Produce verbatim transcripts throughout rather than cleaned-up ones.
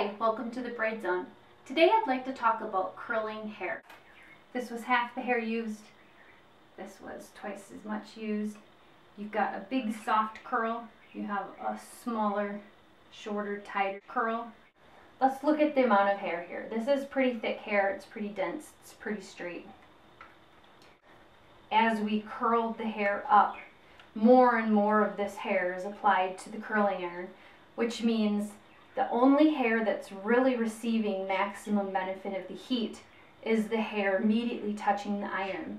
Hi, welcome to the Braid Zone. Today I'd like to talk about curling hair. This was half the hair used. This was twice as much used. You've got a big soft curl. You have a smaller, shorter, tighter curl. Let's look at the amount of hair here. This is pretty thick hair. It's pretty dense. It's pretty straight. As we curled the hair up, more and more of this hair is applied to the curling iron, which means the only hair that's really receiving maximum benefit of the heat is the hair immediately touching the iron.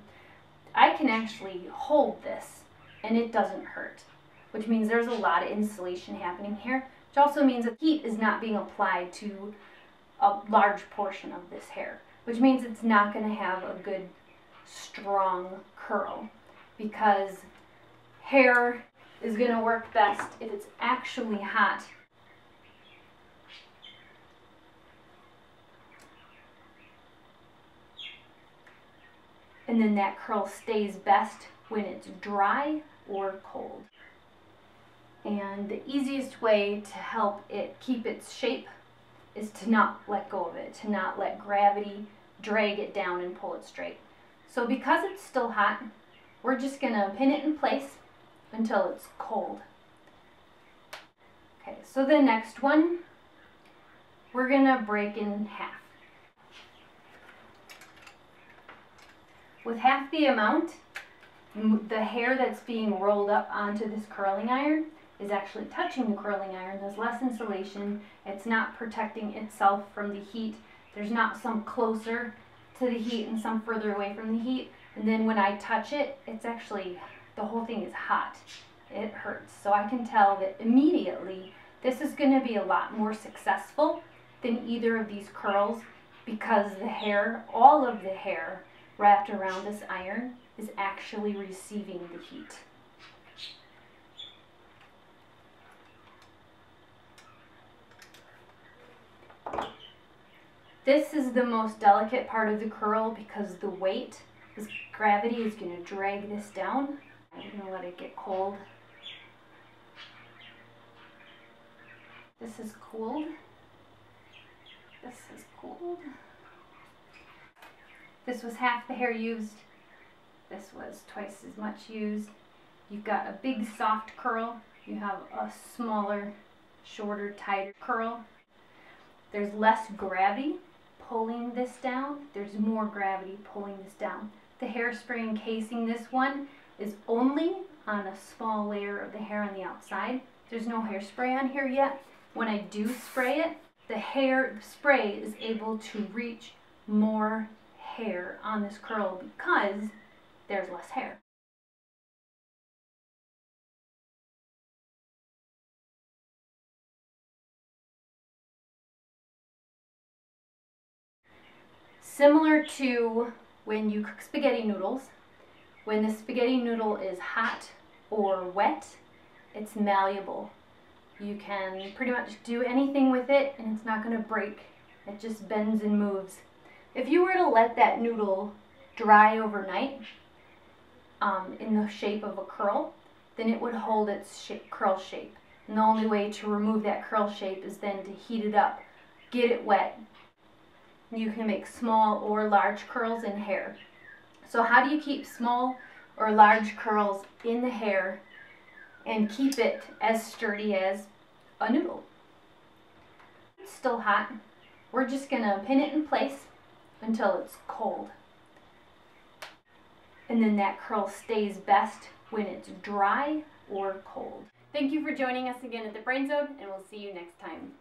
I can actually hold this and it doesn't hurt, which means there's a lot of insulation happening here, which also means that heat is not being applied to a large portion of this hair, which means it's not going to have a good strong curl, because hair is going to work best if it's actually hot. And then that curl stays best when it's dry or cold. And the easiest way to help it keep its shape is to not let go of it, to not let gravity drag it down and pull it straight. So because it's still hot, we're just going to pin it in place until it's cold. Okay, so the next one, we're going to break in half. With half the amount, the hair that's being rolled up onto this curling iron is actually touching the curling iron. There's less insulation. It's not protecting itself from the heat. There's not some closer to the heat and some further away from the heat. And then when I touch it, it's actually, the whole thing is hot. It hurts. So I can tell that immediately this is going to be a lot more successful than either of these curls, because the hair, all of the hair, wrapped around this iron is actually receiving the heat. This is the most delicate part of the curl, because the weight, this gravity is going to drag this down. I'm going to let it get cold. This is cooled. This is cooled. This was half the hair used. This was twice as much used. You've got a big soft curl. You have a smaller, shorter, tighter curl. There's less gravity pulling this down. There's more gravity pulling this down. The hairspray encasing this one is only on a small layer of the hair on the outside. There's no hairspray on here yet. When I do spray it, the hair spray is able to reach more hair on this curl because there's less hair. Similar to when you cook spaghetti noodles, when the spaghetti noodle is hot or wet, it's malleable. You can pretty much do anything with it and it's not going to break. It just bends and moves. If you were to let that noodle dry overnight um, in the shape of a curl, then it would hold its shape, curl shape. And the only way to remove that curl shape is then to heat it up, get it wet. You can make small or large curls in hair. So how do you keep small or large curls in the hair and keep it as sturdy as a noodle? It's still hot. We're just going to pin it in place until it's cold. And then that curl stays best when it's dry or cold. Thank you for joining us again at the Braid Zone, and we'll see you next time.